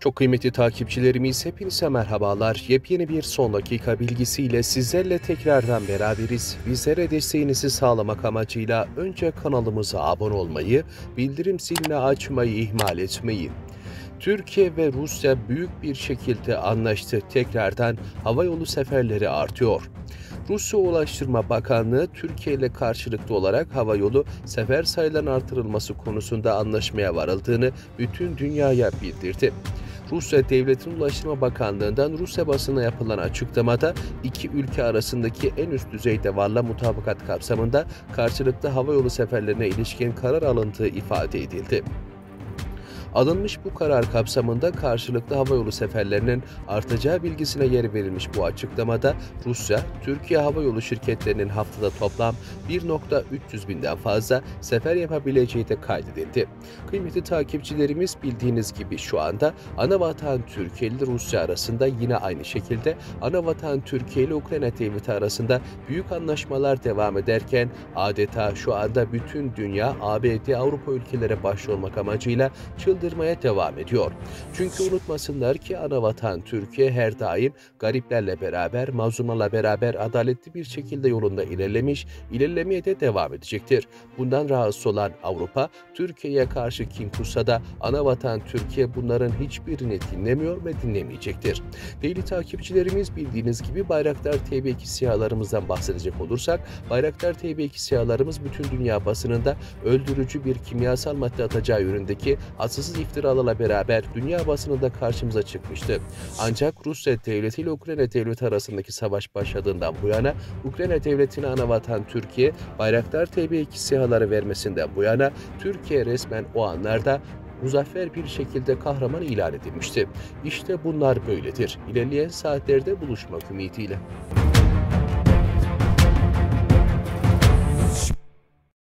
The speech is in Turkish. Çok kıymetli takipçilerimiz, hepinize merhabalar. Yepyeni bir son dakika bilgisiyle sizlerle tekrardan beraberiz. Bizlere desteğinizi sağlamak amacıyla önce kanalımıza abone olmayı, bildirim zilini açmayı ihmal etmeyin. Türkiye ve Rusya büyük bir şekilde anlaştı. Tekrardan havayolu seferleri artıyor. Rusya Ulaştırma Bakanlığı, Türkiye ile karşılıklı olarak havayolu sefer sayılarının artırılması konusunda anlaşmaya varıldığını bütün dünyaya bildirdi. Rusya Devleti'nin Ulaştırma Bakanlığı'ndan Rusya basına yapılan açıklamada, iki ülke arasındaki en üst düzeyde varılan mutabakat kapsamında karşılıklı havayolu seferlerine ilişkin karar alındığı ifade edildi. Alınmış bu karar kapsamında karşılıklı havayolu seferlerinin artacağı bilgisine yer verilmiş bu açıklamada, Rusya, Türkiye havayolu şirketlerinin haftada toplam 1.300.000'den fazla sefer yapabileceği de kaydedildi. Kıymetli takipçilerimiz, bildiğiniz gibi şu anda anavatan Türkiye ile Rusya arasında, yine aynı şekilde anavatan Türkiye ile Ukrayna devleti arasında büyük anlaşmalar devam ederken, adeta şu anda bütün dünya ABD, Avrupa ülkelere başvurmak amacıyla çıldırmaya devam ediyor. Çünkü unutmasınlar ki anavatan Türkiye her daim gariplerle beraber, mazlumlarla beraber adaletli bir şekilde yolunda ilerlemiş, ilerlemeye de devam edecektir. Bundan rahatsız olan Avrupa, Türkiye'ye karşı kim kutsa da anavatan Türkiye bunların hiçbirini dinlemiyor ve dinlemeyecektir. Değerli takipçilerimiz, bildiğiniz gibi Bayraktar TB2 SİHA'larımızdan bahsedecek olursak, Bayraktar TB2 SİHA'larımız bütün dünya basınında öldürücü bir kimyasal madde atacağı yönündeki asılsız iftiralarla beraber dünya basınında karşımıza çıkmıştı. Ancak Rusya devleti ile Ukrayna devleti arasındaki savaş başladığından bu yana, Ukrayna devletine anavatan Türkiye Bayraktar TB2 SİHA'ları vermesinden bu yana Türkiye resmen o anlarda muzaffer bir şekilde kahraman ilan edilmişti. İşte bunlar böyledir. İlerleyen saatlerde buluşmak ümidiyle.